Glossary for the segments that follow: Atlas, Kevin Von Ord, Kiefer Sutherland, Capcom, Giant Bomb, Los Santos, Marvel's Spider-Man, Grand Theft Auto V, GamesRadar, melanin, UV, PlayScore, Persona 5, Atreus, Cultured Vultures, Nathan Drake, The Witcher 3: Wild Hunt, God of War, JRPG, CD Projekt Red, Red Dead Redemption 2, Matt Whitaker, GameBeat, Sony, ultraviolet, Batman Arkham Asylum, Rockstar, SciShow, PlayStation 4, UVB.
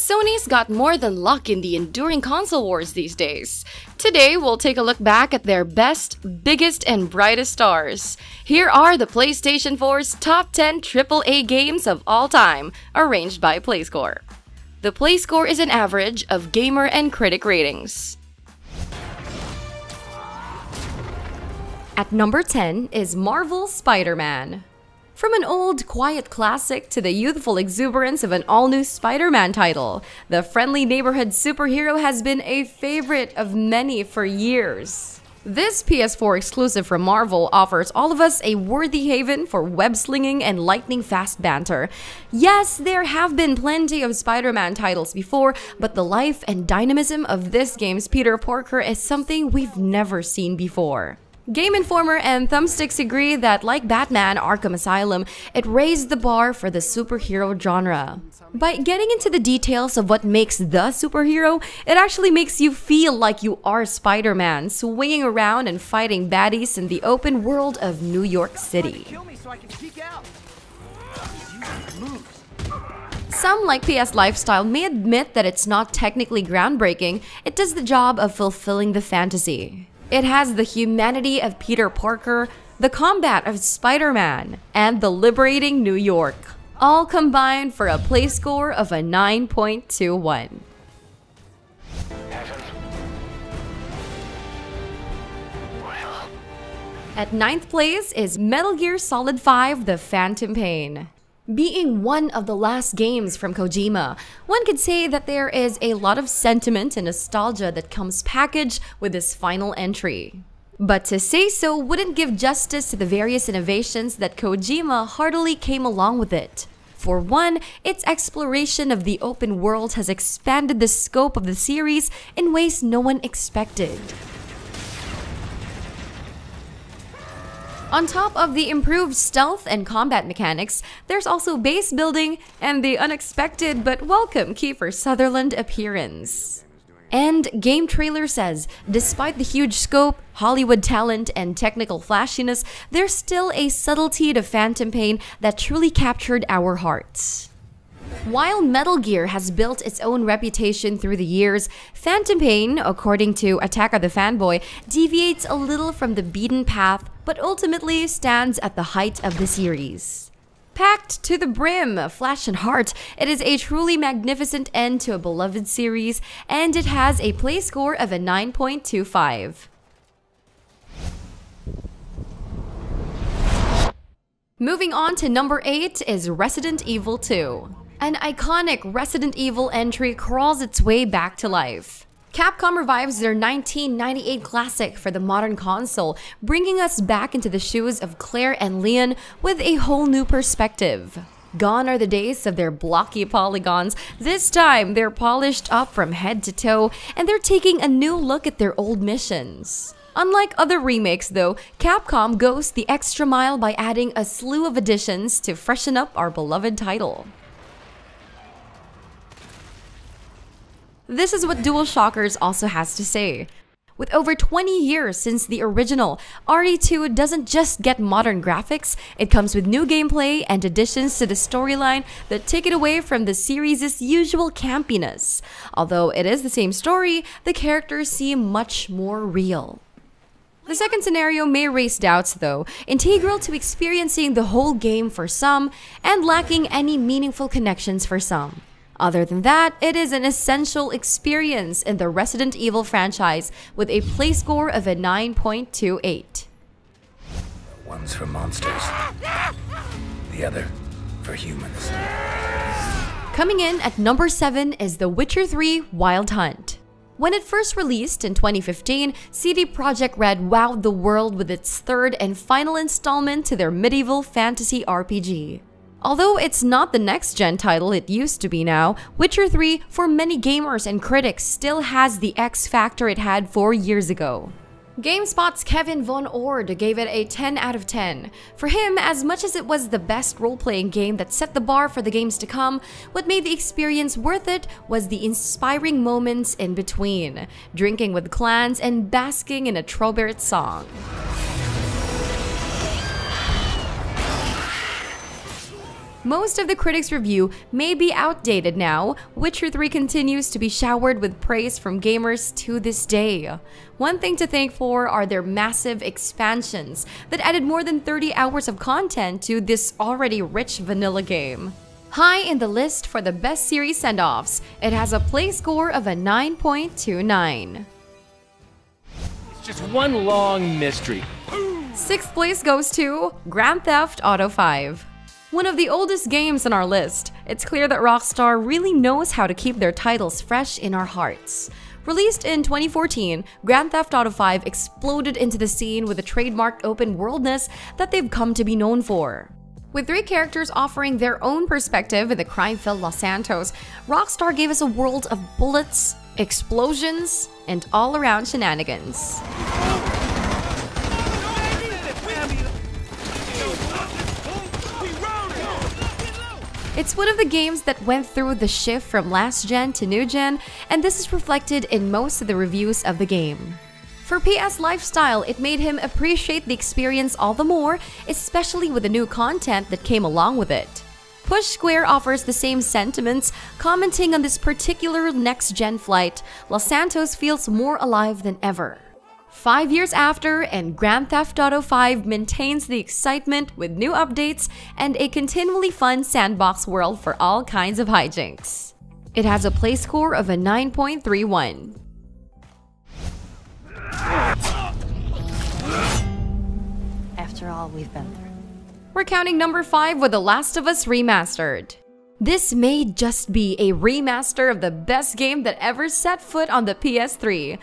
Sony's got more than luck in the enduring console wars these days. Today, we'll take a look back at their best, biggest, and brightest stars. Here are the PlayStation 4's top 10 AAA games of all time, arranged by PlayScore. The PlayScore is an average of gamer and critic ratings. At number 10 is Marvel's Spider-Man. From an old, quiet classic to the youthful exuberance of an all-new Spider-Man title, the friendly neighborhood superhero has been a favorite of many for years. This PS4 exclusive from Marvel offers all of us a worthy haven for web-slinging and lightning-fast banter. Yes, there have been plenty of Spider-Man titles before, but the life and dynamism of this game's Peter Parker is something we've never seen before. Game Informer and Thumbsticks agree that, like Batman Arkham Asylum, it raised the bar for the superhero genre. By getting into the details of what makes the superhero, it actually makes you feel like you are Spider-Man, swinging around and fighting baddies in the open world of New York City. Some, like PS Lifestyle, may admit that it's not technically groundbreaking, it does the job of fulfilling the fantasy. It has the humanity of Peter Parker, the combat of Spider-Man, and the liberating New York, all combined for a PlayScore of a 9.21. At 9th place is Metal Gear Solid V: The Phantom Pain. Being one of the last games from Kojima, one could say that there is a lot of sentiment and nostalgia that comes packaged with this final entry. But to say so wouldn't give justice to the various innovations that Kojima heartily came along with it. For one, its exploration of the open world has expanded the scope of the series in ways no one expected. On top of the improved stealth and combat mechanics, there's also base building and the unexpected but welcome Kiefer Sutherland appearance. And GameTrailer says, despite the huge scope, Hollywood talent, and technical flashiness, there's still a subtlety to Phantom Pain that truly captured our hearts. While Metal Gear has built its own reputation through the years, Phantom Pain, according to Attack of the Fanboy, deviates a little from the beaten path but ultimately stands at the height of the series. Packed to the brim, flesh and heart, it is a truly magnificent end to a beloved series, and it has a PlayScore of a 9.25. Moving on to number 8 is Resident Evil 2. An iconic Resident Evil entry crawls its way back to life. Capcom revives their 1998 classic for the modern console, bringing us back into the shoes of Claire and Leon with a whole new perspective. Gone are the days of their blocky polygons. This time, they're polished up from head to toe, and they're taking a new look at their old missions. Unlike other remakes, though, Capcom goes the extra mile by adding a slew of additions to freshen up our beloved title. This is what Dual Shockers also has to say. With over 20 years since the original, RE2 doesn't just get modern graphics, it comes with new gameplay and additions to the storyline that take it away from the series' usual campiness. Although it is the same story, the characters seem much more real. The second scenario may raise doubts though, integral to experiencing the whole game for some, and lacking any meaningful connections for some. Other than that, it is an essential experience in the Resident Evil franchise with a PlayScore of a 9.28. One's for monsters, the other for humans. Coming in at number 7 is The Witcher 3: Wild Hunt. When it first released in 2015, CD Projekt Red wowed the world with its third and final installment to their medieval fantasy RPG. Although it's not the next-gen title it used to be now, Witcher 3, for many gamers and critics, still has the X factor it had 4 years ago. GameSpot's Kevin Von Ord gave it a 10 out of 10. For him, as much as it was the best role-playing game that set the bar for the games to come, what made the experience worth it was the inspiring moments in between, drinking with clans and basking in a Troubert song. Most of the critics' review may be outdated now. Witcher 3 continues to be showered with praise from gamers to this day. One thing to thank for are their massive expansions that added more than 30 hours of content to this already rich vanilla game. High in the list for the best series send-offs, it has a play score of a 9.29. It's just one long mystery. Sixth place goes to Grand Theft Auto V. One of the oldest games on our list, it's clear that Rockstar really knows how to keep their titles fresh in our hearts. Released in 2014, Grand Theft Auto V exploded into the scene with the trademarked open-worldness that they've come to be known for. With three characters offering their own perspective in the crime-filled Los Santos, Rockstar gave us a world of bullets, explosions, and all-around shenanigans. It's one of the games that went through the shift from last gen to new gen, and this is reflected in most of the reviews of the game. For PS Lifestyle, it made him appreciate the experience all the more, especially with the new content that came along with it. Push Square offers the same sentiments, commenting on this particular next-gen flight, Los Santos feels more alive than ever. 5 years after, and Grand Theft Auto V maintains the excitement with new updates and a continually fun sandbox world for all kinds of hijinks. It has a play score of a 9.31. After all we've been through. We're counting number 5 with The Last of Us Remastered. This may just be a remaster of the best game that ever set foot on the PS3.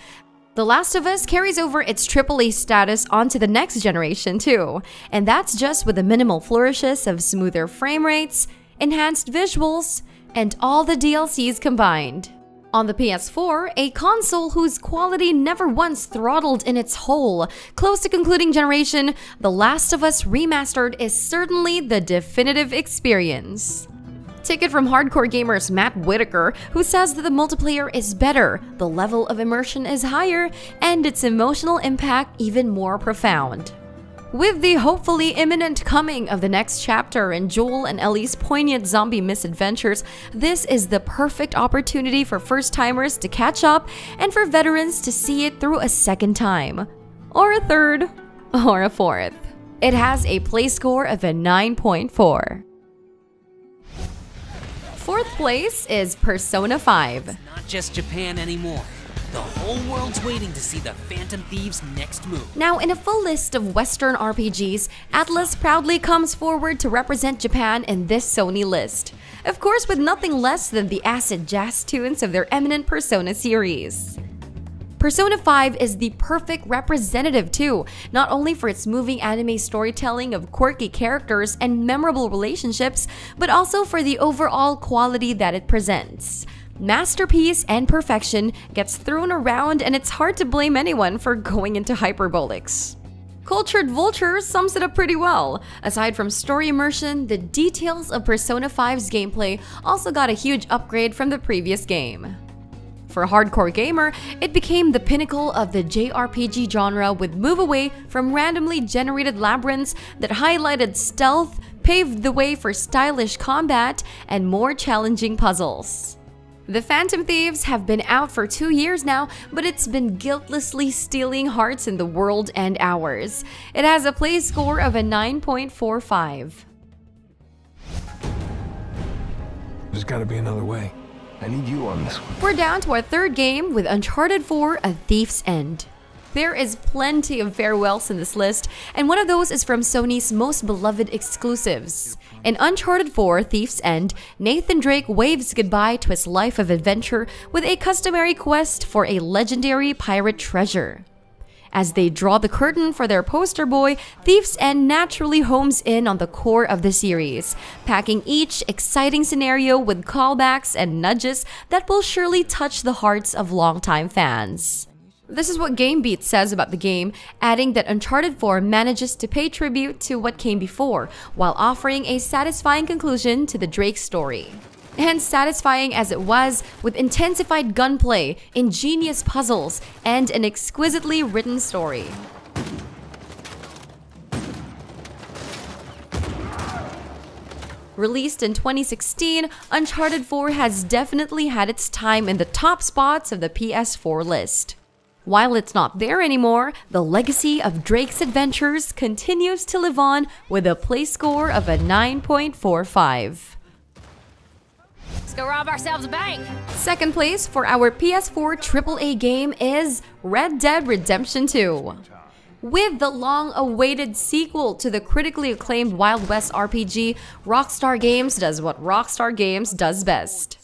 The Last of Us carries over its AAA status onto the next generation too, and that's just with the minimal flourishes of smoother frame rates, enhanced visuals, and all the DLCs combined. On the PS4, a console whose quality never once throttled in its whole, close to concluding generation, The Last of Us Remastered is certainly the definitive experience. Take it from hardcore gamers Matt Whitaker, who says that the multiplayer is better, the level of immersion is higher, and its emotional impact even more profound. With the hopefully imminent coming of the next chapter and Joel and Ellie's poignant zombie misadventures, this is the perfect opportunity for first-timers to catch up and for veterans to see it through a second time. Or a third, or a fourth. It has a play score of a 9.4. Fourth place is Persona 5. It's not just Japan anymore. The whole world's waiting to see the Phantom Thieves' next move. Now, in a full list of Western RPGs, Atlas proudly comes forward to represent Japan in this Sony list. Of course, with nothing less than the acid jazz tunes of their eminent Persona series. Persona 5 is the perfect representative too, not only for its moving anime storytelling of quirky characters and memorable relationships, but also for the overall quality that it presents. Masterpiece and perfection gets thrown around, and it's hard to blame anyone for going into hyperbolics. Cultured Vultures sums it up pretty well. Aside from story immersion, the details of Persona 5's gameplay also got a huge upgrade from the previous game. For a hardcore gamer, it became the pinnacle of the JRPG genre with move away from randomly generated labyrinths that highlighted stealth, paved the way for stylish combat, and more challenging puzzles. The Phantom Thieves have been out for 2 years now, but it's been guiltlessly stealing hearts in the world and ours. It has a play score of a 9.45. There's gotta be another way. I need you on this one. We're down to our third game with Uncharted 4: A Thief's End. There is plenty of farewells in this list, and one of those is from Sony's most beloved exclusives. In Uncharted 4: Thief's End, Nathan Drake waves goodbye to his life of adventure with a customary quest for a legendary pirate treasure. As they draw the curtain for their poster boy, Thief's End naturally homes in on the core of the series, packing each exciting scenario with callbacks and nudges that will surely touch the hearts of longtime fans. This is what GameBeat says about the game, adding that Uncharted 4 manages to pay tribute to what came before, while offering a satisfying conclusion to the Drake story. And satisfying as it was, with intensified gunplay, ingenious puzzles, and an exquisitely written story. Released in 2016, Uncharted 4 has definitely had its time in the top spots of the PS4 list. While it's not there anymore, the legacy of Drake's adventures continues to live on with a PlayScore of a 9.45. Let's go rob ourselves a bank! Second place for our PS4 AAA game is Red Dead Redemption 2. With the long-awaited sequel to the critically acclaimed Wild West RPG, Rockstar Games does what Rockstar Games does best.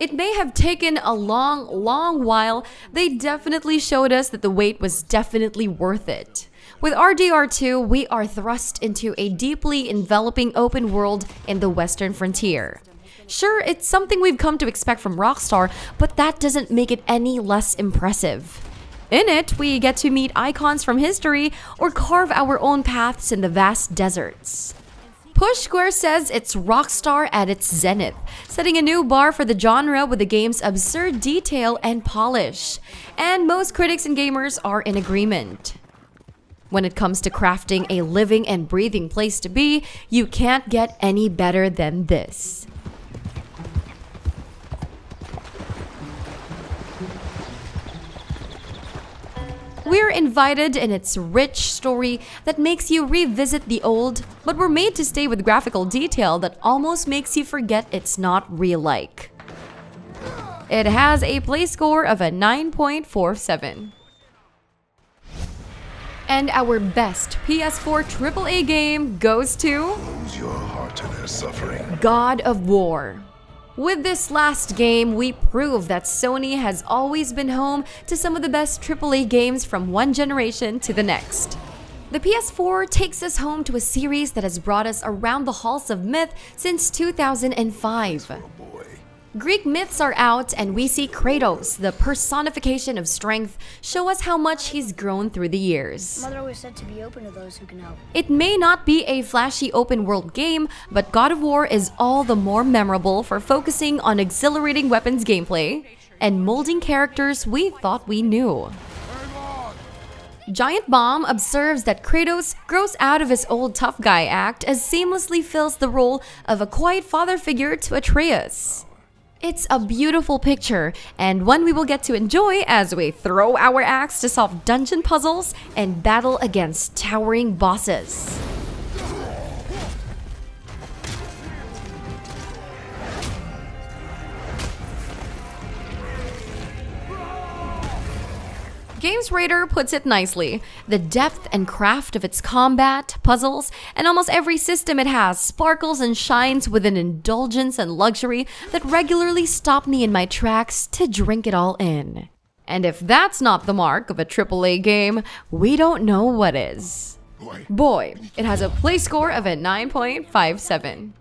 It may have taken a long, long while, they definitely showed us that the wait was definitely worth it. With RDR2, we are thrust into a deeply enveloping open world in the Western frontier. Sure, it's something we've come to expect from Rockstar, but that doesn't make it any less impressive. In it, we get to meet icons from history or carve our own paths in the vast deserts. Push Square says it's Rockstar at its zenith, setting a new bar for the genre with the game's absurd detail and polish. And most critics and gamers are in agreement. When it comes to crafting a living and breathing place to be, you can't get any better than this. We're invited in its rich story that makes you revisit the old, but we're made to stay with graphical detail that almost makes you forget it's not real-like. It has a PlayScore of a 9.47. And our best PS4 AAA game goes to... Lose your heart to their suffering. God of War. With this last game, we prove that Sony has always been home to some of the best AAA games from one generation to the next. The PS4 takes us home to a series that has brought us around the halls of myth since 2005. Greek myths are out, and we see Kratos, the personification of strength, show us how much he's grown through the years. Mother always said to be open to those who can help. It may not be a flashy open-world game, but God of War is all the more memorable for focusing on exhilarating weapons gameplay and molding characters we thought we knew. Giant Bomb observes that Kratos grows out of his old tough guy act as seamlessly fills the role of a quiet father figure to Atreus. It's a beautiful picture, and one we will get to enjoy as we throw our axe to solve dungeon puzzles and battle against towering bosses. GamesRadar puts it nicely. The depth and craft of its combat, puzzles, and almost every system it has sparkles and shines with an indulgence and luxury that regularly stop me in my tracks to drink it all in. And if that's not the mark of a AAA game, we don't know what is. Boy, it has a PlayScore of a 9.57.